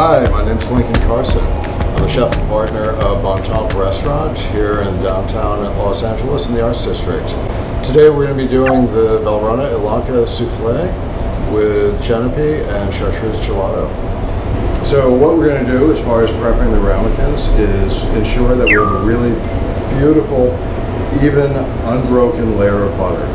Hi, my name is Lincoln Carson. I'm a chef and partner of Bon Temps Restaurant here in downtown Los Angeles in the Arts District. Today we're going to be doing the Valrhona Ilanka souffle with Génépy and Chartreuse gelato. So what we're going to do as far as prepping the ramekins is ensure that we have a really beautiful, even, unbroken layer of butter.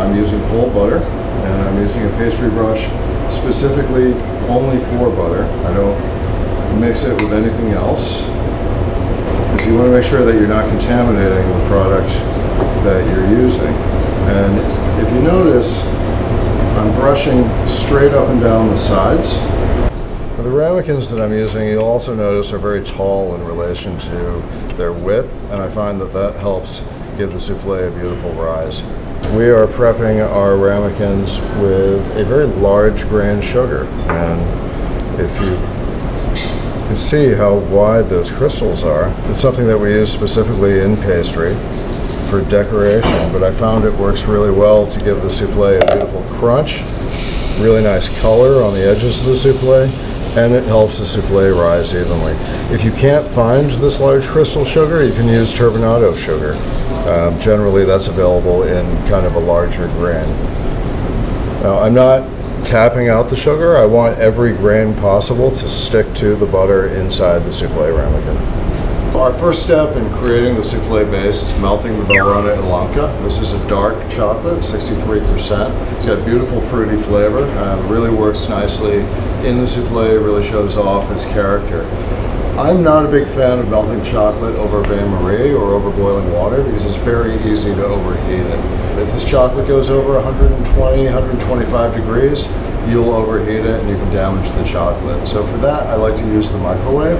I'm using whole butter and I'm using a pastry brush specifically only for butter. I don't mix it with anything else because you want to make sure that you're not contaminating the product that you're using. And if you notice, I'm brushing straight up and down the sides. The ramekins that I'm using, you'll also notice, are very tall in relation to their width, and I find that that helps give the souffle a beautiful rise. We are prepping our ramekins with a very large grain sugar, and if you can see how wide those crystals are, it's something that we use specifically in pastry for decoration, but I found it works really well to give the souffle a beautiful crunch, really nice color on the edges of the souffle, and it helps the soufflé rise evenly. If you can't find this large crystal sugar, you can use turbinado sugar. Generally that's available in kind of a larger grain. Now, I'm not tapping out the sugar. I want every grain possible to stick to the butter inside the soufflé ramekin. Our first step in creating the soufflé base is melting the Valrhona Ilanka. This is a dark chocolate, 63%. It's got beautiful fruity flavor, really works nicely in the soufflé, really shows off its character. I'm not a big fan of melting chocolate over bain-marie or over boiling water because it's very easy to overheat it. If this chocolate goes over 120, 125 degrees, you'll overheat it and you can damage the chocolate. So for that, I like to use the microwave.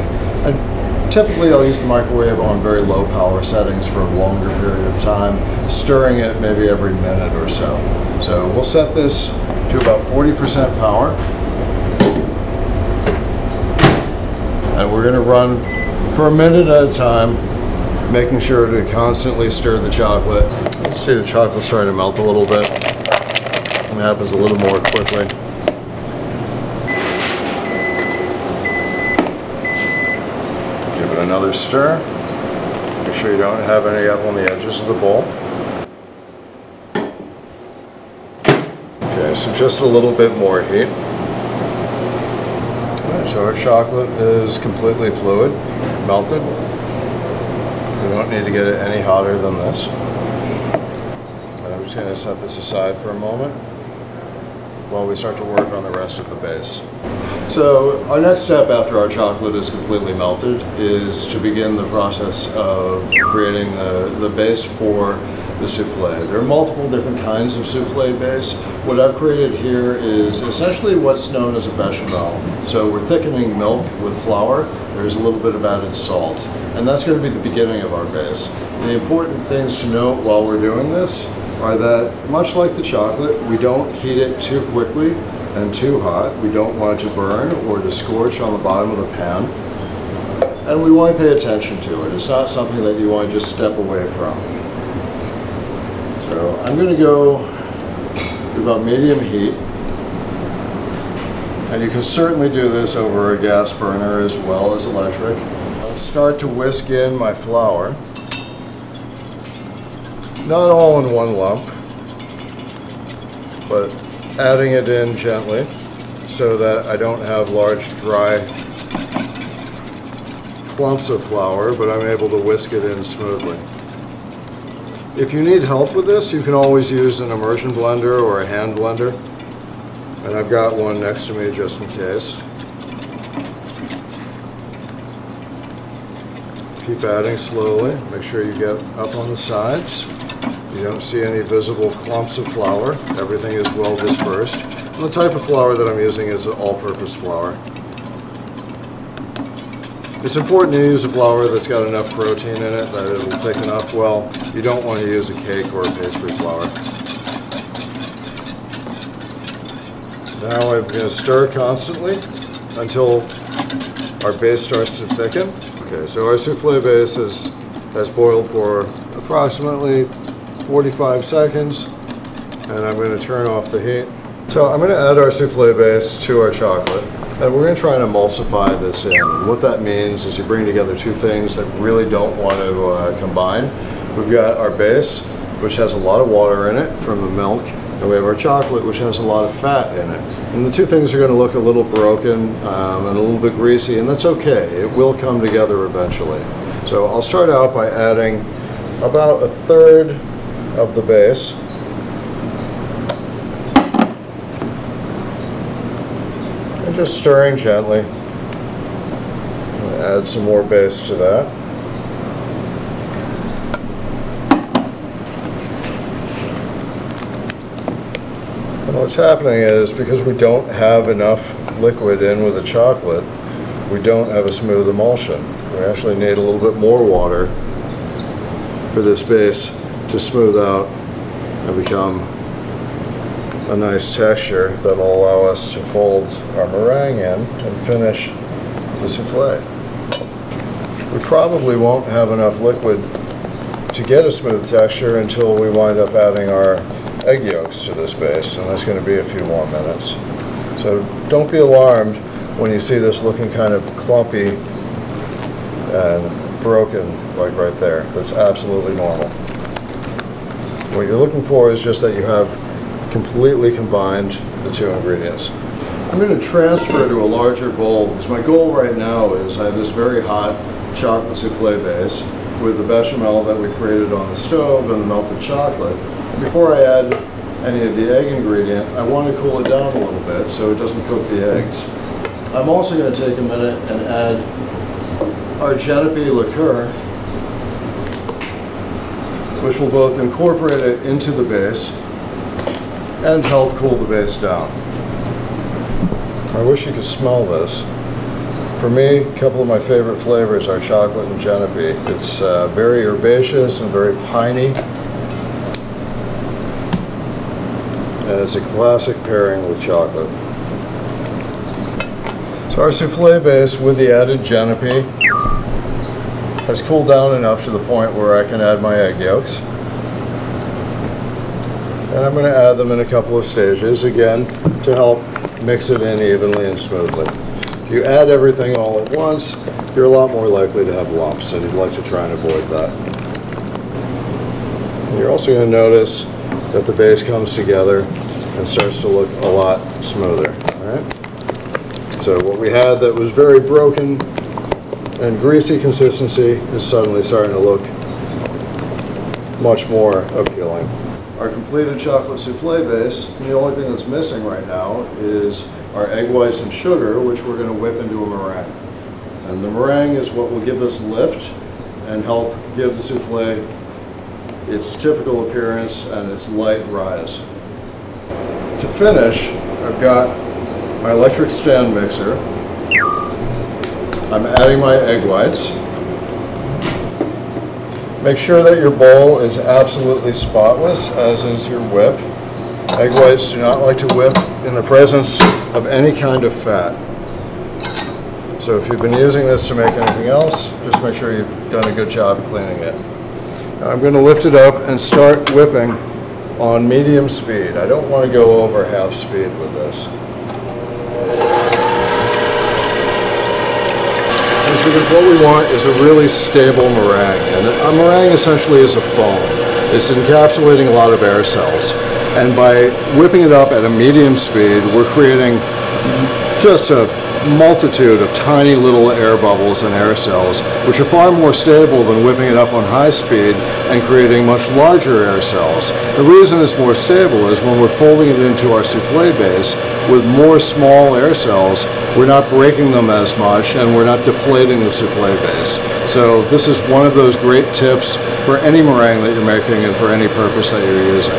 Typically, I'll use the microwave on very low power settings for a longer period of time, stirring it maybe every minute or so. So we'll set this to about 40% power. And we're going to run for a minute at a time, making sure to constantly stir the chocolate. See, the chocolate's starting to melt a little bit. It happens a little more quickly. Another stir. Make sure you don't have any up on the edges of the bowl. Okay, so just a little bit more heat. Alright, so our chocolate is completely fluid, melted. We don't need to get it any hotter than this. And I'm just going to set this aside for a moment while we start to work on the rest of the base. So our next step after our chocolate is completely melted is to begin the process of creating the base for the soufflé. There are multiple different kinds of soufflé base. What I've created here is essentially what's known as a béchamel. So we're thickening milk with flour. There's a little bit of added salt. And that's going to be the beginning of our base. And the important things to note while we're doing this are that, much like the chocolate, we don't heat it too quickly and too hot. We don't want it to burn or to scorch on the bottom of the pan. And we want to pay attention to it. It's not something that you want to just step away from. So I'm going to go to about medium heat. And you can certainly do this over a gas burner as well as electric. I'll start to whisk in my flour. Not all in one lump, but adding it in gently so that I don't have large dry clumps of flour, but I'm able to whisk it in smoothly. If you need help with this, you can always use an immersion blender or a hand blender, and I've got one next to me just in case. Keep adding slowly. Make sure you get up on the sides. You don't see any visible clumps of flour. Everything is well dispersed. And the type of flour that I'm using is an all-purpose flour. It's important to use a flour that's got enough protein in it that it will thicken up well. You don't want to use a cake or a pastry flour. Now I'm going to stir constantly until our base starts to thicken. Okay, so our soufflé base has boiled for approximately 45 seconds, and I'm going to turn off the heat. So I'm going to add our souffle base to our chocolate, and we're going to try and emulsify this in. And what that means is you bring together two things that really don't want to combine. We've got our base, which has a lot of water in it from the milk, and we have our chocolate, which has a lot of fat in it. And the two things are going to look a little broken and a little bit greasy, and that's okay. It will come together eventually. So I'll start out by adding about a third of the base. And just stirring gently. I'm going to add some more base to that. What's happening is, because we don't have enough liquid in with the chocolate, we don't have a smooth emulsion. We actually need a little bit more water for this base to smooth out and become a nice texture that will allow us to fold our meringue in and finish the souffle. We probably won't have enough liquid to get a smooth texture until we wind up adding our egg yolks to this base, and that's going to be a few more minutes. So don't be alarmed when you see this looking kind of clumpy and broken, like right there. That's absolutely normal. What you're looking for is just that you have completely combined the two ingredients. I'm going to transfer to a larger bowl, because my goal right now is I have this very hot chocolate souffle base with the bechamel that we created on the stove and the melted chocolate. Before I add any of the egg ingredient, I want to cool it down a little bit so it doesn't cook the eggs. I'm also going to take a minute and add our Génépy liqueur, which will both incorporate it into the base and help cool the base down. I wish you could smell this. For me, a couple of my favorite flavors are chocolate and Génépy. It's very herbaceous and very piney. And it's a classic pairing with chocolate. So our souffle base with the added Génépy has cooled down enough to the point where I can add my egg yolks. And I'm going to add them in a couple of stages, again, to help mix it in evenly and smoothly. If you add everything all at once, you're a lot more likely to have lumps, and you'd like to try and avoid that. And you're also going to notice that the base comes together and starts to look a lot smoother. All right? So what we had that was very broken and greasy consistency is suddenly starting to look much more appealing. Our completed chocolate souffle base, and the only thing that's missing right now is our egg whites and sugar, which we're going to whip into a meringue. And the meringue is what will give this lift and help give the souffle its typical appearance and its light rise. To finish, I've got my electric stand mixer. I'm adding my egg whites. Make sure that your bowl is absolutely spotless, as is your whip. Egg whites do not like to whip in the presence of any kind of fat. So if you've been using this to make anything else, just make sure you've done a good job cleaning it. I'm going to lift it up and start whipping on medium speed. I don't want to go over half speed with this. Because what we want is a really stable meringue. And a meringue essentially is a foam. It's encapsulating a lot of air cells. And by whipping it up at a medium speed, we're creating just a multitude of tiny little air bubbles and air cells, which are far more stable than whipping it up on high speed and creating much larger air cells. The reason it's more stable is when we're folding it into our souffle base with more small air cells, we're not breaking them as much and we're not deflating the souffle base. So this is one of those great tips for any meringue that you're making and for any purpose that you're using.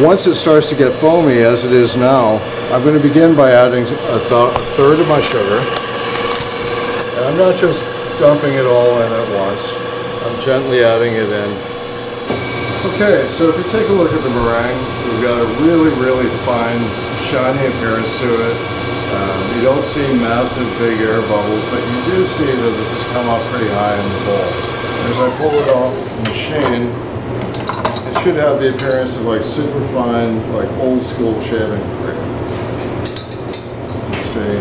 Once it starts to get foamy, as it is now, I'm going to begin by adding about a third of my sugar. And I'm not just dumping it all in at once. I'm gently adding it in. Okay, so if you take a look at the meringue, we've got a really, really fine, shiny appearance to it. You don't see massive big air bubbles, but you do see that this has come up pretty high in the bowl. As I pull it off the machine, It should have the appearance of like super fine, like old school shaving cream. Let's see.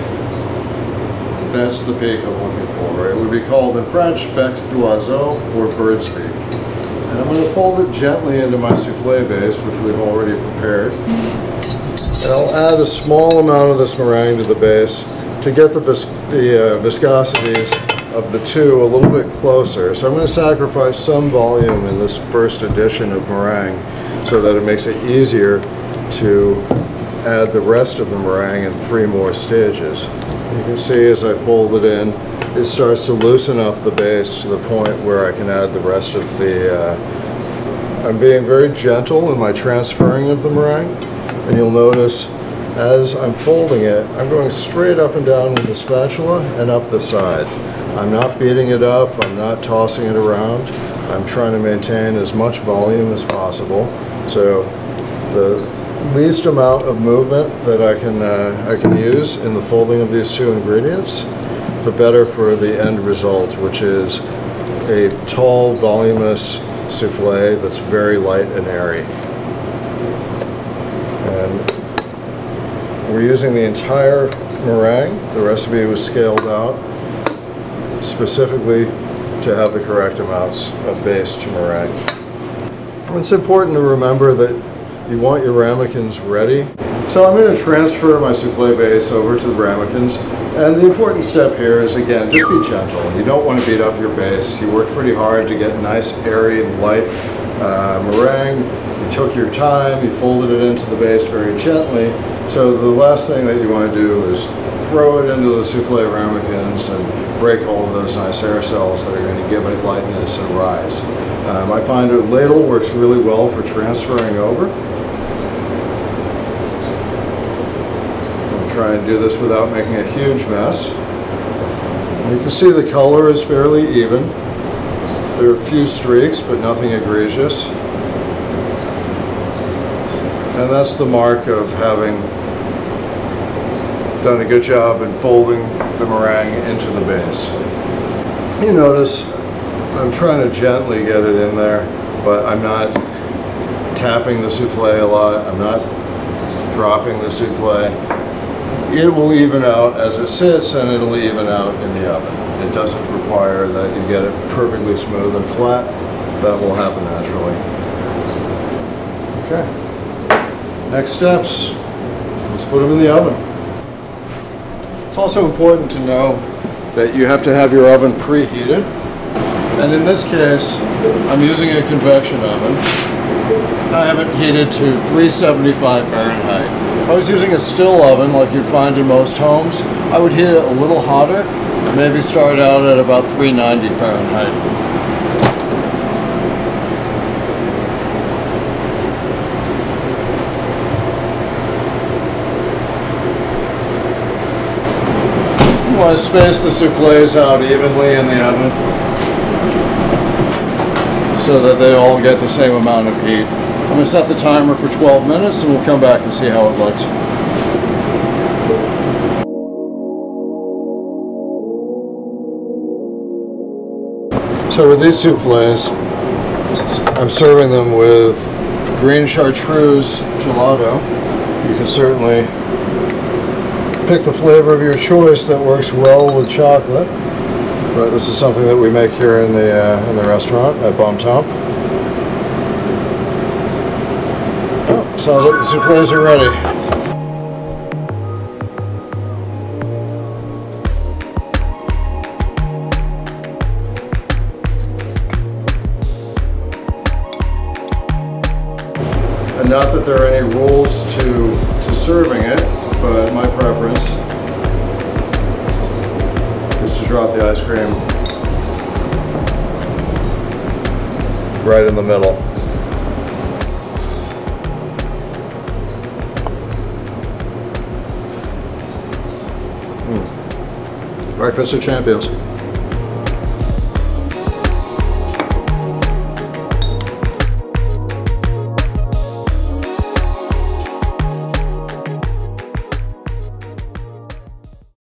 That's the beak I'm looking for. It would be called in French bec d'oiseau or bird's beak. And I'm going to fold it gently into my souffle base, which we've already prepared. And I'll add a small amount of this meringue to the base to get the viscosities of the two a little bit closer. So I'm going to sacrifice some volume in this first addition of meringue so that it makes it easier to add the rest of the meringue in three more stages. You can see as I fold it in, it starts to loosen up the base to the point where I can add the rest of the... I'm being very gentle in my transferring of the meringue. And you'll notice as I'm folding it, I'm going straight up and down with the spatula and up the side. I'm not beating it up, I'm not tossing it around. I'm trying to maintain as much volume as possible. So the least amount of movement that I can use in the folding of these two ingredients, the better for the end result, which is a tall, voluminous souffle that's very light and airy. And we're using the entire meringue. The recipe was scaled out specifically to have the correct amounts of base to meringue. It's important to remember that you want your ramekins ready. So I'm going to transfer my souffle base over to the ramekins. And the important step here is, again, just be gentle. You don't want to beat up your base. You worked pretty hard to get nice, airy, light meringue. You took your time, you folded it into the base very gently. So the last thing that you want to do is throw it into the souffle ramekins and break all of those nice air cells that are going to give it lightness and rise. I find a ladle works really well for transferring over. I'm trying to do this without making a huge mess. You can see the color is fairly even. There are a few streaks, but nothing egregious. And that's the mark of having done a good job in folding the meringue into the base. You notice I'm trying to gently get it in there, but I'm not tapping the souffle a lot. I'm not dropping the souffle. It will even out as it sits, and it'll even out in the oven. It doesn't require that you get it perfectly smooth and flat. That will happen naturally. Okay. Next steps, let's put them in the oven. It's also important to know that you have to have your oven preheated. And in this case, I'm using a convection oven. I have it heated to 375 Fahrenheit. If I was using a still oven like you'd find in most homes, I would heat it a little hotter and maybe start out at about 390 Fahrenheit. I want to space the soufflés out evenly in the oven so that they all get the same amount of heat. I'm going to set the timer for 12 minutes and we'll come back and see how it looks. So with these soufflés, I'm serving them with green chartreuse gelato. You can certainly pick the flavor of your choice that works well with chocolate. But this is something that we make here in the restaurant at Bon Temps. Oh, sounds like the soufflés are ready. And not that there are any rules to serving it, but my preference is to drop the ice cream right in the middle. Breakfast of champions.